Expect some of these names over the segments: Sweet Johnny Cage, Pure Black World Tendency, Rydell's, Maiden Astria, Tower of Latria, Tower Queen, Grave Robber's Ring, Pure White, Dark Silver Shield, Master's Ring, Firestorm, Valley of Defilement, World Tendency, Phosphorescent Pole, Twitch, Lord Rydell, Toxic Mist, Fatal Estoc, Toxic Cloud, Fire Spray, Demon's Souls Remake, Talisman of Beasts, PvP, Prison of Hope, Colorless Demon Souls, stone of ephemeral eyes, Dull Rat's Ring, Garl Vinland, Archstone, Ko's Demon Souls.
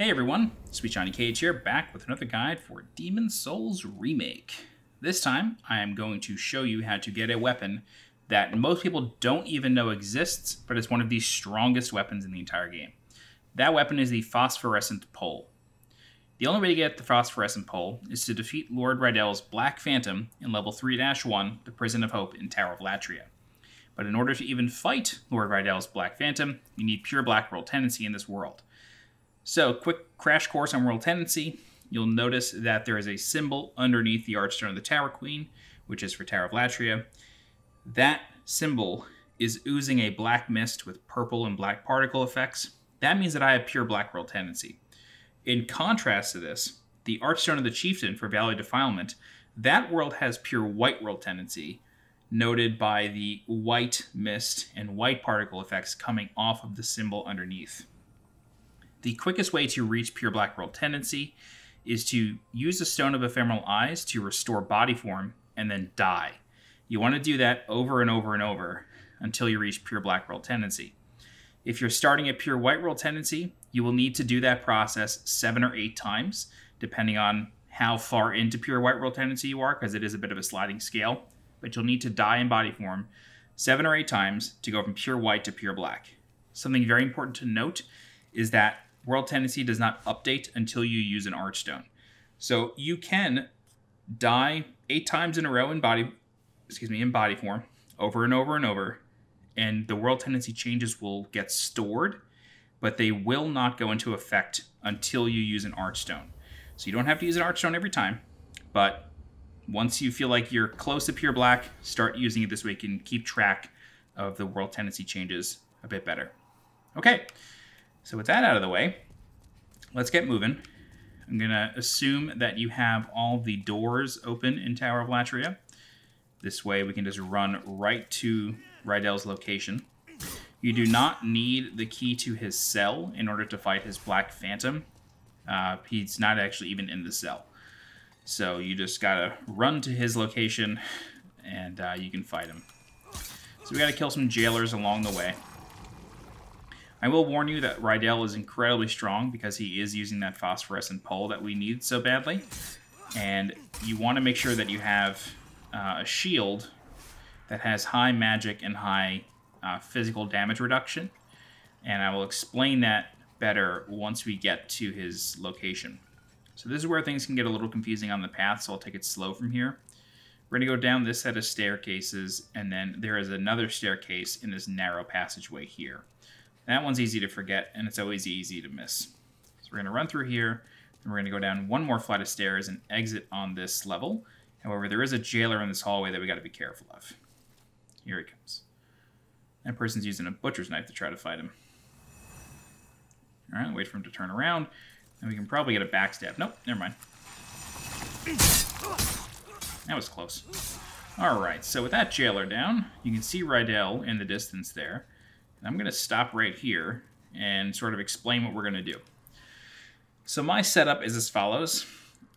Hey everyone, Sweet Johnny Cage here, back with another guide for Demon's Souls Remake. This time, I am going to show you how to get a weapon that most people don't even know exists, but it's one of the strongest weapons in the entire game. That weapon is the Phosphorescent Pole. The only way to get the Phosphorescent Pole is to defeat Lord Rydell's Black Phantom in level 3-1, the Prison of Hope in Tower of Latria. But in order to even fight Lord Rydell's Black Phantom, you need Pure Black World Tendency in this world. So, quick crash course on World Tendency. You'll notice that there is a symbol underneath the Archstone of the Tower Queen, which is for Tower of Latria. That symbol is oozing a black mist with purple and black particle effects. That means that I have Pure Black World Tendency. In contrast to this, the Archstone of the Chieftain for Valley of Defilement, that world has Pure White World Tendency, noted by the white mist and white particle effects coming off of the symbol underneath. The quickest way to reach Pure Black World Tendency is to use the Stone of Ephemeral Eyes to restore body form and then die. You want to do that over and over and over until you reach Pure Black World Tendency. If you're starting at Pure White World Tendency, you will need to do that process 7 or 8 times, depending on how far into Pure White World Tendency you are, because it is a bit of a sliding scale, but you'll need to die in body form 7 or 8 times to go from Pure White to Pure Black. Something very important to note is that World Tendency does not update until you use an Archstone. So you can die 8 times in a row in body form, over and over and over, and the World Tendency changes will get stored, but they will not go into effect until you use an Archstone. So you don't have to use an Archstone every time, but once you feel like you're close to Pure Black, start using it this way. You can keep track of the World Tendency changes a bit better. Okay. So with that out of the way, let's get moving. I'm going to assume that you have all the doors open in Tower of Latria. This way we can just run right to Rydell's location. You do not need the key to his cell in order to fight his Black Phantom. He's not actually even in the cell. So you just got to run to his location and you can fight him. So we got to kill some jailers along the way. I will warn you that Rydell is incredibly strong because he is using that Phosphorescent Pole that we need so badly. And you want to make sure that you have a shield that has high magic and high physical damage reduction. And I will explain that better once we get to his location. So this is where things can get a little confusing on the path, so I'll take it slow from here. We're going to go down this set of staircases, and then there is another staircase in this narrow passageway here. That one's easy to forget, and it's always easy to miss. So we're going to run through here, and we're going to go down one more flight of stairs and exit on this level. However, there is a jailer in this hallway that we got to be careful of. Here he comes. That person's using a butcher's knife to try to fight him. All right, wait for him to turn around, and we can probably get a backstab. Nope, never mind. That was close. All right, so with that jailer down, you can see Rydell in the distance there. I'm going to stop right here and sort of explain what we're going to do. So my setup is as follows.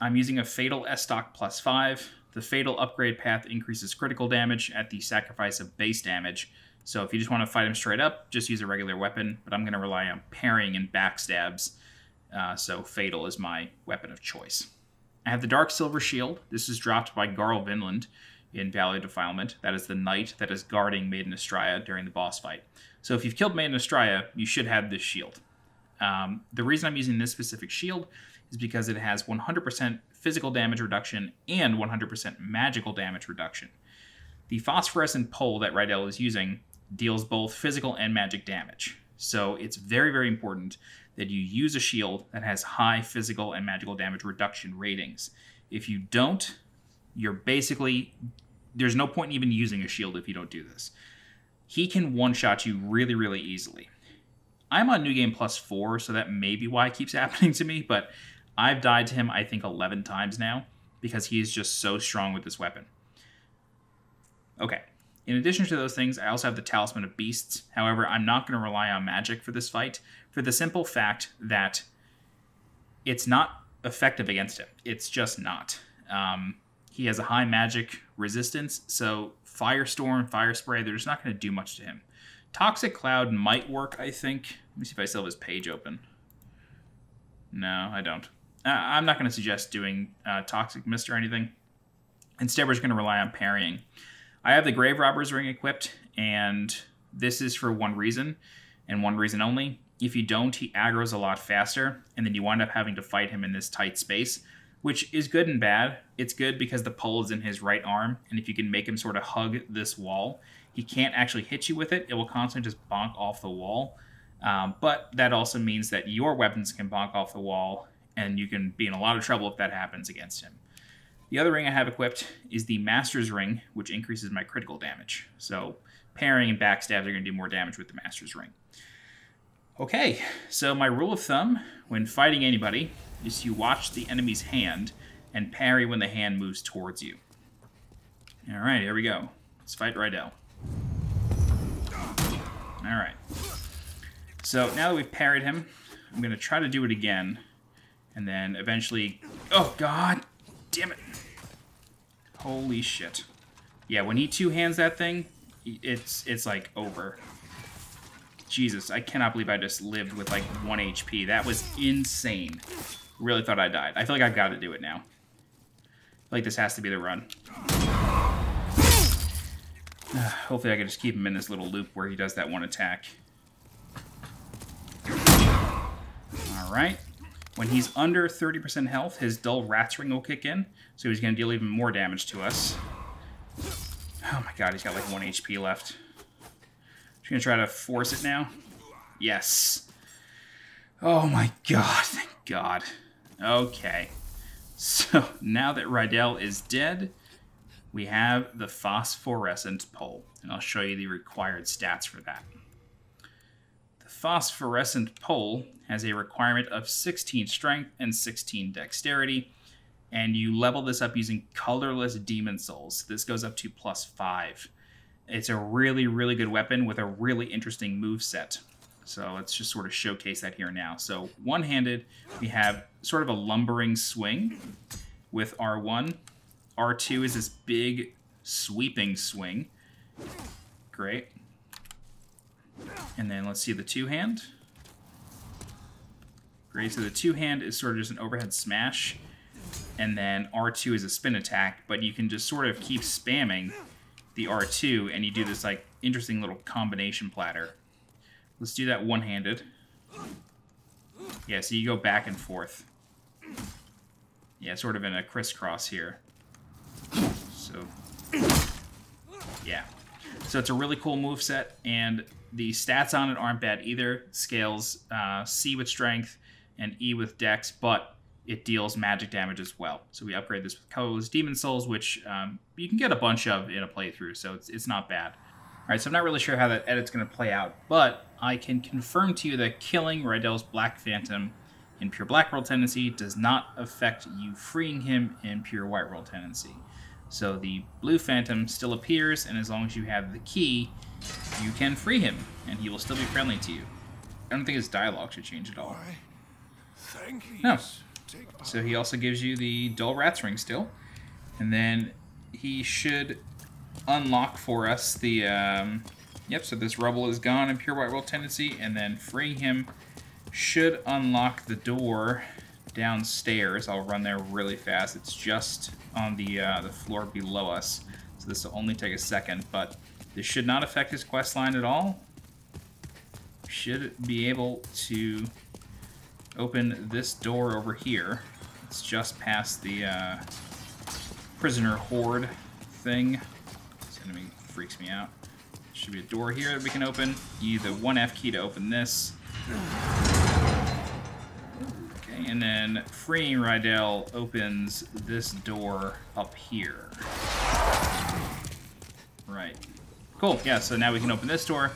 I'm using a Fatal Estoc +5. The Fatal upgrade path increases critical damage at the sacrifice of base damage. So if you just want to fight him straight up, just use a regular weapon. But I'm going to rely on parrying and backstabs. So Fatal is my weapon of choice. I have the Dark Silver Shield. This is dropped by Garl Vinland in Valley of Defilement. That is the knight that is guarding Maiden Astria during the boss fight. So if you've killed Maiden Astria, you should have this shield. The reason I'm using this specific shield is because it has 100% physical damage reduction and 100% magical damage reduction. The Phosphorescent Pole that Rydell is using deals both physical and magic damage. So it's very, very important that you use a shield that has high physical and magical damage reduction ratings. If you don't, you're basically, there's no point in even using a shield if you don't do this. He can one-shot you really, really easily. I'm on New Game +4, so that may be why it keeps happening to me, but I've died to him, I think, 11 times now, because he is just so strong with this weapon. Okay. In addition to those things, I also have the Talisman of Beasts. However, I'm not going to rely on magic for this fight, for the simple fact that it's not effective against him. It's just not. He has a high magic resistance, so Firestorm, Fire Spray, they're just not going to do much to him. Toxic Cloud might work, I think. Let me see if I still have his page open. No, I don't. I'm not going to suggest doing Toxic Mist or anything. Instead, we're just going to rely on parrying. I have the Grave Robber's Ring equipped, and this is for one reason, and one reason only. If you don't, he aggros a lot faster, and then you wind up having to fight him in this tight space, which is good and bad. It's good because the pole is in his right arm, and if you can make him sort of hug this wall, he can't actually hit you with it. It will constantly just bonk off the wall. But that also means that your weapons can bonk off the wall, and you can be in a lot of trouble if that happens against him. The other ring I have equipped is the Master's Ring, which increases my critical damage. So parrying and backstabs are going to do more damage with the Master's Ring. Okay, so my rule of thumb when fighting anybody is you watch the enemy's hand and parry when the hand moves towards you. All right, here we go. Let's fight Rydell. All right. So now that we've parried him, I'm going to try to do it again. And then eventually... Oh, God! Damn it! Holy shit. Yeah, when he two-hands that thing, it's like over. Jesus, I cannot believe I just lived with like 1 HP. That was insane. Really thought I died. I feel like I've got to do it now. I feel like this has to be the run. Hopefully I can just keep him in this little loop where he does that one attack. Alright. When he's under 30% health, his Dull Rat's Ring will kick in, so he's going to deal even more damage to us. Oh my god, he's got like 1 HP left. Just going to try to force it now. Yes. Oh my god, thank god. Okay. So, now that Rydell is dead, we have the Phosphorescent Pole, and I'll show you the required stats for that. Phosphorescent Pole has a requirement of 16 strength and 16 dexterity, and you level this up using Colorless Demon Souls. This goes up to +5. It's a really, really good weapon with a really interesting moveset. So let's just sort of showcase that here now. So one-handed, we have sort of a lumbering swing with R1. R2 is this big sweeping swing. Great. And then let's see the two-hand. Great, so the two-hand is sort of just an overhead smash. And then R2 is a spin attack, but you can just sort of keep spamming the R2, and you do this, like, interesting little combination platter. Let's do that one-handed. Yeah, so you go back and forth. Yeah, sort of in a crisscross here. So, yeah. So it's a really cool moveset, and the stats on it aren't bad either. Scales C with strength and E with dex, but it deals magic damage as well. So we upgrade this with Ko's Demon Souls, which you can get a bunch of in a playthrough, so it's not bad. All right, so I'm not really sure how that edit's going to play out, but I can confirm to you that killing Rydell's Black Phantom in Pure Black World Tendency does not affect you freeing him in Pure White World Tendency. So the Blue Phantom still appears, and as long as you have the key, you can free him, and he will still be friendly to you. I don't think his dialogue should change at all. No. So he also gives you the Dull Rat's Ring still, and then he should unlock for us the... Yep, so this rubble is gone in Pure White World Tendency, and then freeing him should unlock the door downstairs. I'll run there really fast. It's just on the floor below us, so this will only take a second, but this should not affect his quest line at all. Should be able to open this door over here. It's just past the prisoner horde thing. This enemy freaks me out. Should be a door here that we can open. You use the 1F key to open this. And then freeing Rydell opens this door up here. Right. Cool. Yeah, so now we can open this door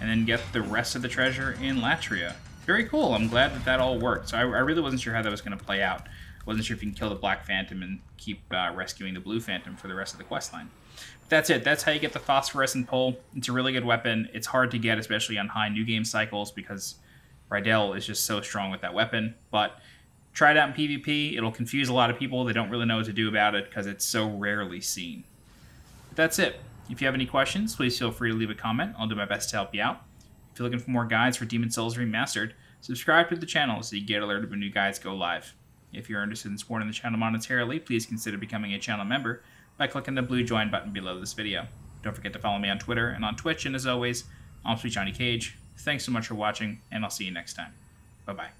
and then get the rest of the treasure in Latria. Very cool. I'm glad that that all worked. So I really wasn't sure how that was going to play out. Wasn't sure if you can kill the Black Phantom and keep rescuing the Blue Phantom for the rest of the questline. But that's it. That's how you get the Phosphorescent Pole. It's a really good weapon. It's hard to get, especially on high new game cycles, because Rydell is just so strong with that weapon. But try it out in PvP. It'll confuse a lot of people. They don't really know what to do about it because it's so rarely seen. But that's it. If you have any questions, please feel free to leave a comment. I'll do my best to help you out. If you're looking for more guides for Demon's Souls Remastered, Subscribe to the channel so you get alerted when new guides go live. If you're interested in supporting the channel monetarily, please consider becoming a channel member by clicking the blue join button below this video. Don't forget to follow me on Twitter and on Twitch, and as always, I'm Sweet Johnny Cage. Thanks so much for watching, and I'll see you next time. Bye-bye.